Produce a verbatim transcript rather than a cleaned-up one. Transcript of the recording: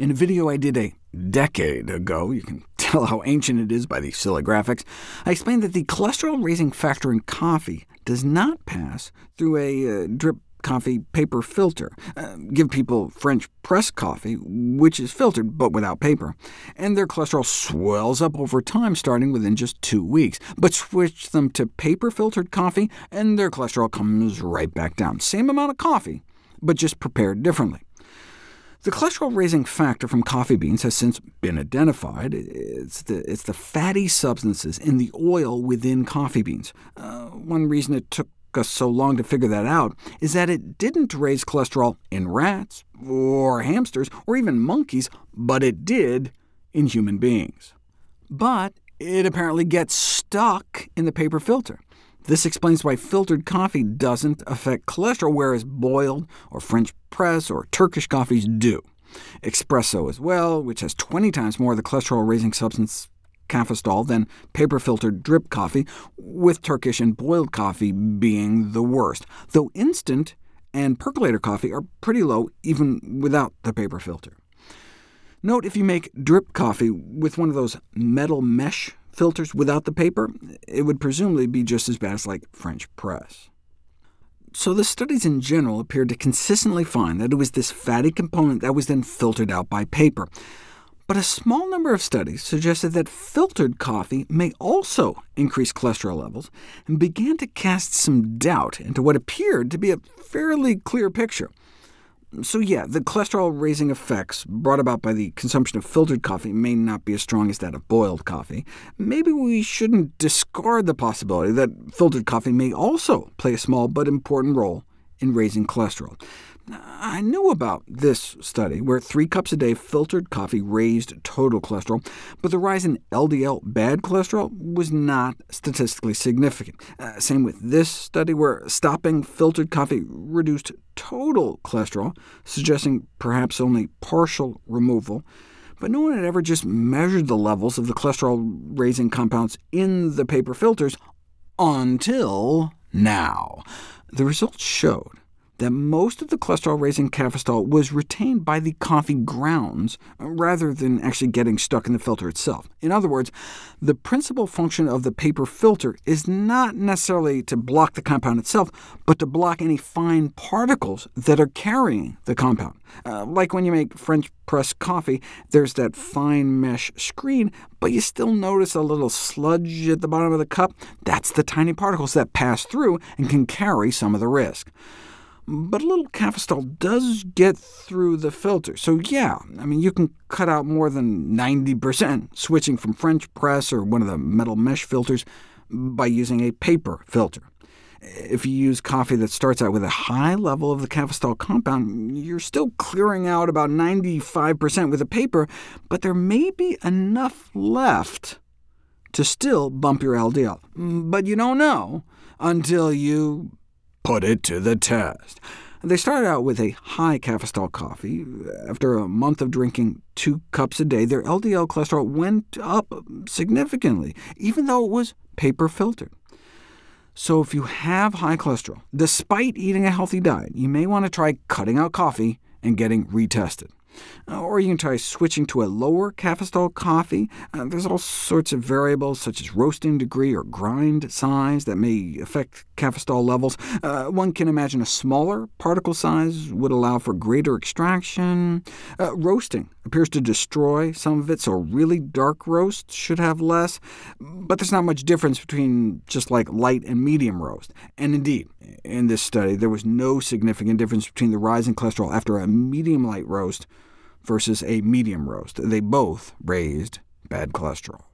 In a video I did a decade ago, you can tell how ancient it is by these silly graphics, I explained that the cholesterol-raising factor in coffee does not pass through a uh, drip coffee paper filter. Uh, give people French press coffee, which is filtered but without paper, and their cholesterol swells up over time, starting within just two weeks. But switch them to paper-filtered coffee, and their cholesterol comes right back down. Same amount of coffee, but just prepared differently. The cholesterol-raising factor from coffee beans has since been identified. It's the, it's the fatty substances in the oil within coffee beans. Uh, one reason it took us so long to figure that out is that it didn't raise cholesterol in rats, or hamsters, or even monkeys, but it did in human beings. But it apparently gets stuck in the paper filter. This explains why filtered coffee doesn't affect cholesterol, whereas boiled or French press or Turkish coffees do. Espresso as well, which has twenty times more of the cholesterol-raising substance cafestol than paper-filtered drip coffee, with Turkish and boiled coffee being the worst, though instant and percolator coffee are pretty low even without the paper filter. Note if you make drip coffee with one of those metal mesh filters without the paper, it would presumably be just as bad as like French press. So the studies in general appeared to consistently find that it was this fatty component that was then filtered out by paper. But a small number of studies suggested that filtered coffee may also increase cholesterol levels, and began to cast some doubt into what appeared to be a fairly clear picture. So yeah, the cholesterol-raising effects brought about by the consumption of filtered coffee may not be as strong as that of boiled coffee. Maybe we shouldn't discard the possibility that filtered coffee may also play a small but important role in raising cholesterol. I knew about this study, where three cups a day of filtered coffee raised total cholesterol, but the rise in L D L bad cholesterol was not statistically significant. Uh, same with this study, where stopping filtered coffee reduced total cholesterol, suggesting perhaps only partial removal, but no one had ever just measured the levels of the cholesterol-raising compounds in the paper filters until now. The results showed that most of the cholesterol-raising cafestol was retained by the coffee grounds, rather than actually getting stuck in the filter itself. In other words, the principal function of the paper filter is not necessarily to block the compound itself, but to block any fine particles that are carrying the compound. Uh, like when you make French press coffee, there's that fine mesh screen, but you still notice a little sludge at the bottom of the cup. That's the tiny particles that pass through and can carry some of the risk. But a little cafestol does get through the filter, so yeah, I mean, you can cut out more than ninety percent switching from French press or one of the metal mesh filters by using a paper filter. If you use coffee that starts out with a high level of the cafestol compound, you're still clearing out about ninety-five percent with a paper, but there may be enough left to still bump your L D L. But you don't know until you put it to the test. They started out with a high cafestol coffee. After a month of drinking two cups a day, their L D L cholesterol went up significantly, even though it was paper-filtered. So if you have high cholesterol, despite eating a healthy diet, you may want to try cutting out coffee and getting retested. Or you can try switching to a lower cafestol coffee. Uh, there's all sorts of variables, such as roasting degree or grind size, that may affect cafestol levels. Uh, one can imagine a smaller particle size would allow for greater extraction. Uh, roasting appears to destroy some of it, so really dark roasts should have less. But there's not much difference between just like light and medium roast. And indeed, in this study, there was no significant difference between the rise in cholesterol after a medium light roast versus a medium roast. They both raised bad cholesterol.